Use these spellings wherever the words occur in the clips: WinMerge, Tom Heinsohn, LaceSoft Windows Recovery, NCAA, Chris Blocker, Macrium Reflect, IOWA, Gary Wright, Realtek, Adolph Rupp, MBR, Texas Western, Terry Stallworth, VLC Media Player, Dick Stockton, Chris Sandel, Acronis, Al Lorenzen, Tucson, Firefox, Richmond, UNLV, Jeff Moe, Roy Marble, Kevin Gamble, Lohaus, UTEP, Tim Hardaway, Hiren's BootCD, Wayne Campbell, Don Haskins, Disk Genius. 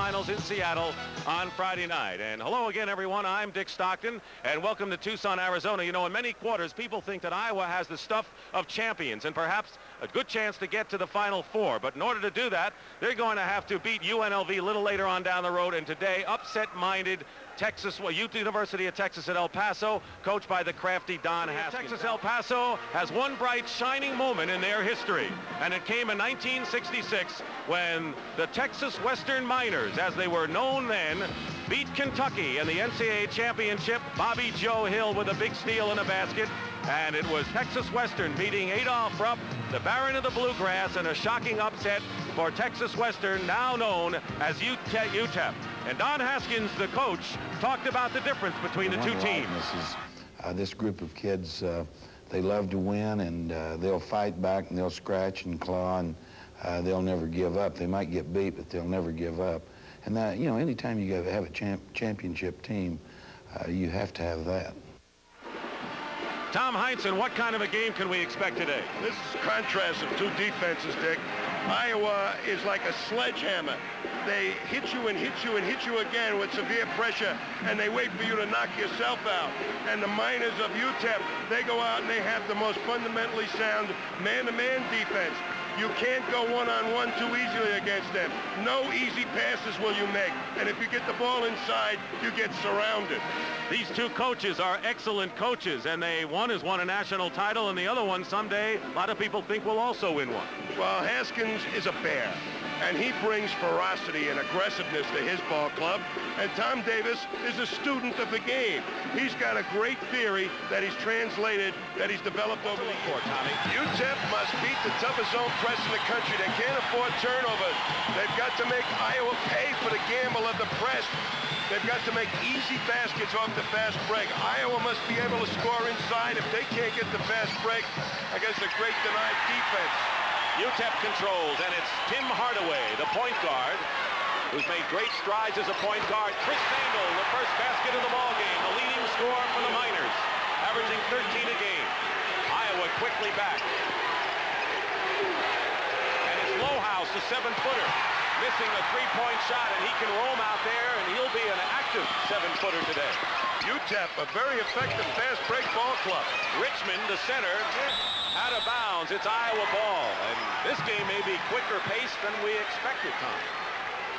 Finals in Seattle on Friday night. And hello again, everyone. I'm Dick Stockton, and welcome to Tucson, Arizona. You know, in many quarters, people think that Iowa has the stuff of champions and perhaps a good chance to get to the Final Four. But in order to do that, they're going to have to beat UNLV a little later on down the road. And today, upset-minded Texas, University of Texas at El Paso, coached by the crafty Don Haskins. Texas El Paso has one bright, shining moment in their history, and it came in 1966 when the Texas Western Miners, as they were known then, beat Kentucky in the NCAA championship. Bobby Joe Hill with a big steal in a basket, and it was Texas Western beating Adolph Rupp, the Baron of the Bluegrass, in a shocking upset for Texas Western, now known as UTEP. And Don Haskins, the coach, talked about the difference between the two teams. This group of kids, they love to win, and they'll fight back, and they'll scratch and claw, and they'll never give up. They might get beat, but they'll never give up. And that, you know, anytime you have a championship team, you have to have that. Tom Heinsohn, what kind of a game can we expect today? This contrast of two defenses, Dick. Iowa is like a sledgehammer. They hit you and hit you and hit you again with severe pressure, and they wait for you to knock yourself out. And the Miners of UTEP, they go out and they have the most fundamentally sound man-to-man defense. You can't go one-on-one too easily against them. No easy passes will you make. And if you get the ball inside, you get surrounded. These two coaches are excellent coaches, and they, one has won a national title, and the other one someday, a lot of people think, will also win one. Well, Haskins is a bear, and he brings ferocity and aggressiveness to his ball club. And Tom Davis is a student of the game. He's got a great theory that he's translated, that he's developed over the court, Tommy. UTEP must beat the toughest zone press in the country. They can't afford turnovers. They've got to make Iowa pay for the gamble of the press. They've got to make easy baskets off the fast break. Iowa must be able to score inside. If they can't get the fast break against a great denied defense. UTEP controls, and it's Tim Hardaway, the point guard, who's made great strides as a point guard. Chris Sandel, the first basket of the ball game, the leading scorer for the Miners, averaging 13 a game. Iowa quickly back. And it's Lohaus, the 7-footer, missing a three-point shot, and he can roam out there, and he'll be an active 7-footer today. UTEP, a very effective fast-break ball club. Richmond, the center, out of bounds. It's Iowa ball, and this game may be quicker paced than we expected, Tom.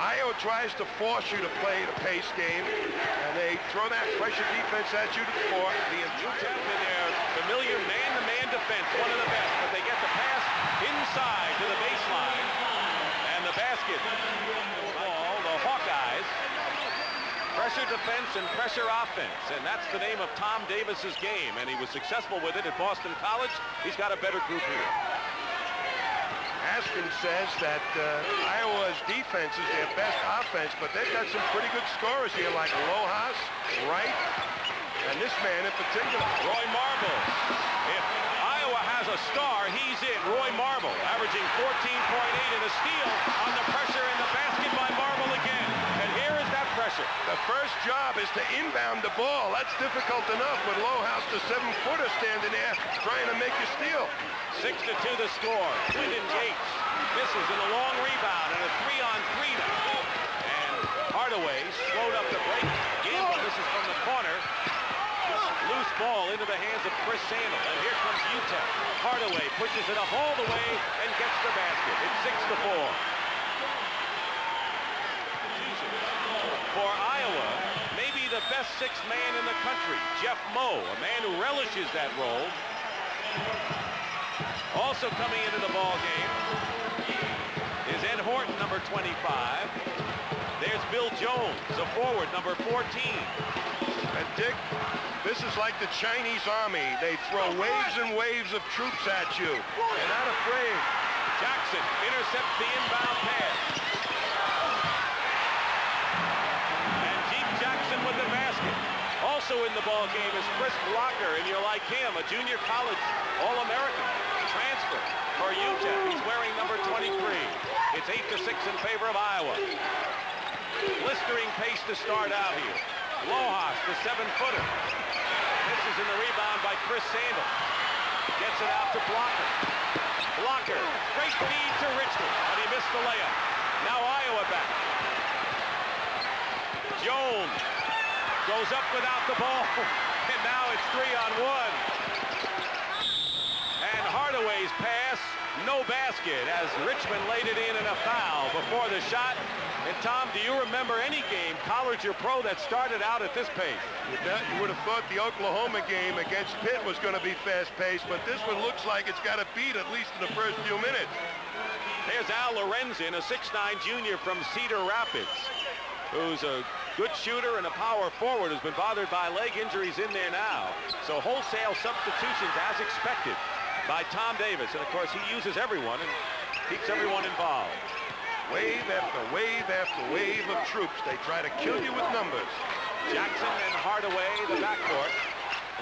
Iowa tries to force you to play the pace game, and they throw that pressure defense at you for the UTEP in their familiar man-to-man defense, one of the best, but they get the pass inside to the baseline, and the basket. Ball, the Hawkeyes, pressure defense and pressure offense, and that's the name of Tom Davis's game, and he was successful with it at Boston College. He's got a better group here. Haskins says that Iowa's defense is their best offense, but they've got some pretty good scorers here, like Lohaus, Wright, and this man in particular, Roy Marble. If Iowa has a star, he's it. Roy Marble, averaging 14.8 and a steal on the pressure in the basket by Marble again. And here is that pressure. The first job is to inbound the ball. That's difficult enough with Lohaus, the 7-footer, standing there trying to make a steal. 6-2 the score. Quinton Gates misses in a long rebound, and a 3-on-3 now. And Hardaway slowed up the break. Gamble misses from the corner. Loose ball into the hands of Chris Sandel. And here comes UTEP. Hardaway pushes it up all the way and gets the basket. It's 6-4. For Iowa, maybe the best sixth man in the country, Jeff Moe, a man who relishes that role. Also coming into the ball game is Ed Horton, number 25. There's Bill Jones, a forward, number 14. And Dick, this is like the Chinese army. They throw waves and waves of troops at you. They're not afraid. Jackson intercepts the inbound pass. And Jeep Jackson with the basket. Also in the ball game is Chris Blocker, and you're like him, a junior college All-American. Transfer for UTEP. He's wearing number 23. It's 8-6 in favor of Iowa. Blistering pace to start out here. Lohaus, the 7-footer. Misses in the rebound by Chris Sandel. Gets it out to Blocker. Blocker, great feed to Richmond, but he missed the layup. Now Iowa back. Jones goes up without the ball, and now it's 3-on-1. And Hardaway's pass, no basket, as Richmond laid it in a foul before the shot. And Tom, do you remember any game, college or pro, that started out at this pace? You would have thought the Oklahoma game against Pitt was going to be fast-paced, but this one looks like it's got to beat at least in the first few minutes. There's Al Lorenzen, a 6'9 junior from Cedar Rapids, who's a good shooter and a power forward who's been bothered by leg injuries in there now. So wholesale substitutions as expected by Tom Davis. And, of course, he uses everyone and keeps everyone involved. Wave after wave after wave of troops. They try to kill you with numbers. Jackson and Hardaway, the backcourt.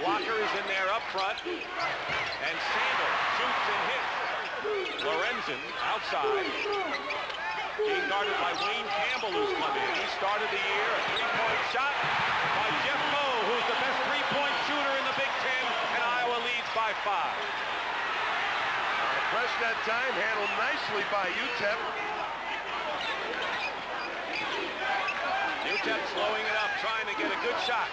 Blocker is in there up front. And Sandel shoots and hits. Lorenzen outside. Being guarded by Wayne Campbell, who's come in. He started the year a three-point shot by Jeff Moe, who's the best three-point shooter in the Big Ten, and Iowa leads by 5. Press that time, handled nicely by UTEP. UTEP slowing it up, trying to get a good shot.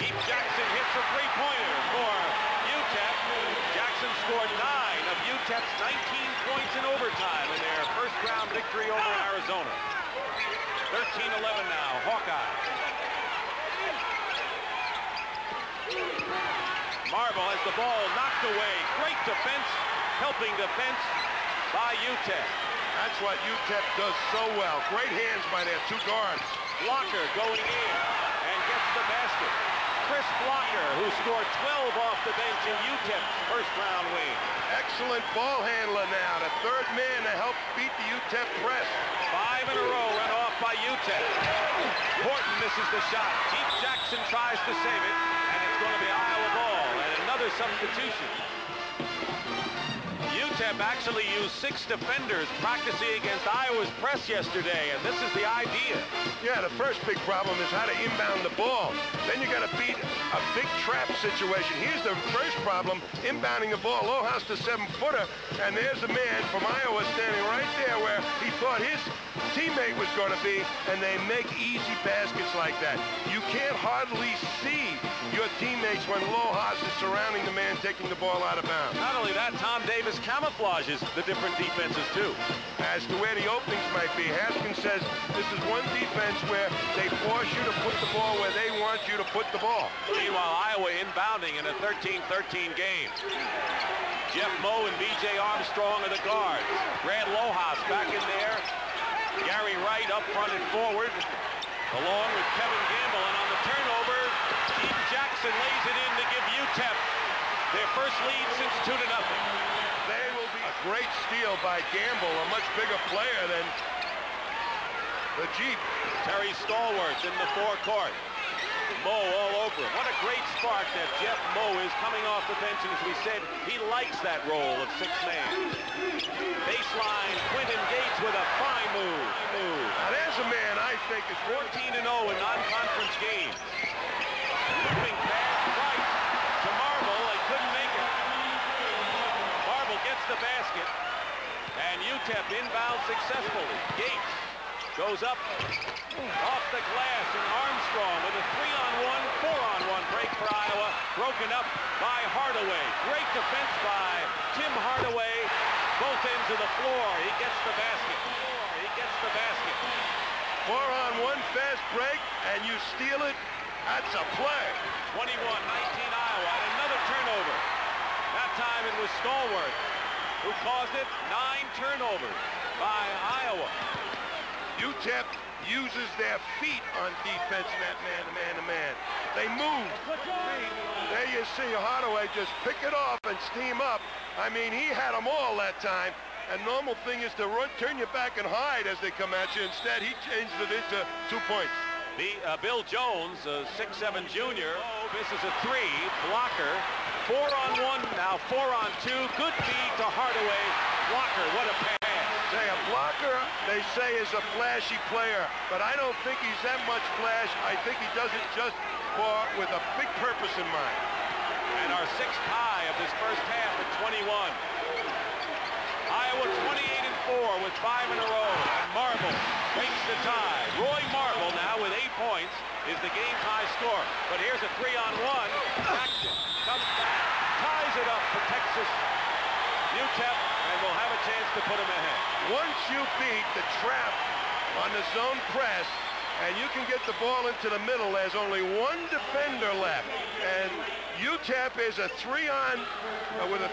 Keep Jackson hits a three-pointer for UTEP. Jackson scored 9 of UTEP's 19 points in overtime in their first-round victory over Arizona. 13-11 now, Hawkeye. Marble has the ball knocked away. Great defense, helping defense by UTEP. That's what UTEP does so well. Great hands by their two guards. Blocker going in and gets the basket. Chris Blocker, who scored 12 off the bench in UTEP's first-round win. Excellent ball handler now, the third man to help beat the UTEP press. 5 in a row run off by UTEP. Horton misses the shot. Keith Jackson tries to save it, and it's going to be Iowa ball and another substitution. UTEP actually used 6 defenders practicing against Iowa's press yesterday, and this is the idea. Yeah, the first big problem is how to inbound the ball. Then you got to beat a big trap situation. Here's the first problem, inbounding the ball. Lohaus to 7-footer, and there's a man from Iowa standing right there where he thought his teammate was going to be, and they make easy baskets like that. You can't hardly see your teammates when Lohaus is surrounding the man taking the ball out of bounds. Not only that, Tom Davis camouflages the different defenses too. As to where the openings might be, Haskins says this is one defense where they force you to put the ball where they want you to put the ball. Meanwhile, Iowa inbounding in a 13-13 game. Jeff Moe and B.J. Armstrong are the guards. Brad Lohaus back in there. Gary Wright up front and forward, along with Kevin Gamble. And on the turnover, Keith Jackson lays it in to give UTEP their first lead since 2-0. Great steal by Gamble, a much bigger player than the Jeep. Terry Stallworth in the forecourt. Moe all over him. What a great spark that Jeff Moe is coming off the bench, and as we said, he likes that role of sixth man. Baseline, Quinton Gates with a fine move. Now there's a man I think is 14-0 in non-conference games. Moving fast right to Marble, and couldn't make it. Gets the basket, and UTEP inbound successfully. Gates goes up off the glass, and Armstrong with a 3-on-1, 4-on-1 break for Iowa, broken up by Hardaway. Great defense by Tim Hardaway, both ends of the floor. He gets the basket. 4-on-1 fast break, and you steal it. That's a play. 21-19 Iowa, and another turnover. That time it was Stallworth who caused it. 9 turnovers by Iowa. UTEP uses their feet on defense in that man-to-man. They move. There you see Hardaway just pick it off and steam up. I mean, he had them all that time. A normal thing is to run, turn your back and hide as they come at you. Instead, he changed it into 2 points. Bill Jones, a 6'7 junior. This is a 3, Blocker. 4-on-1, now 4-on-2. Good feed to Hardaway. Blocker, what a pass. Say, a blocker, they say, is a flashy player, but I don't think he's that much flash. I think he does it just for with a big purpose in mind. And our 6th high of this first half at 21. Iowa 28-4 with 5 in a row. And Marble breaks the tie. Roy Marble now with 8 points. is the game's high score. But here's a 3-on-1. Jackson comes back, ties it up for Texas UTEP, and will have a chance to put them ahead. Once you beat the trap on the zone press, and you can get the ball into the middle, there's only one defender left. And UTEP is a three-on-one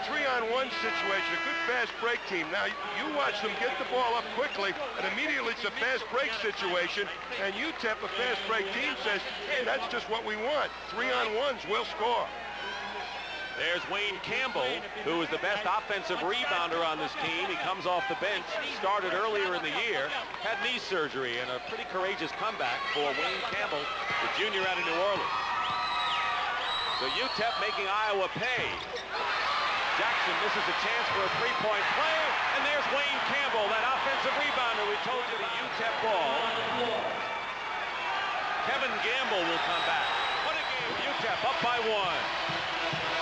situation, a good fast break team. Now, you watch them get the ball up quickly, and immediately it's a fast break situation. And UTEP, a fast break team, says, hey, that's just what we want. 3-on-1s will score. There's Wayne Campbell, who is the best offensive rebounder on this team. He comes off the bench, started earlier in the year, had knee surgery, and a pretty courageous comeback for Wayne Campbell, the junior out of New Orleans. So UTEP making Iowa pay. Jackson misses a chance for a three-point play, and there's Wayne Campbell, that offensive rebounder we told you, the UTEP ball. Kevin Gamble will come back. What a game. UTEP up by 1.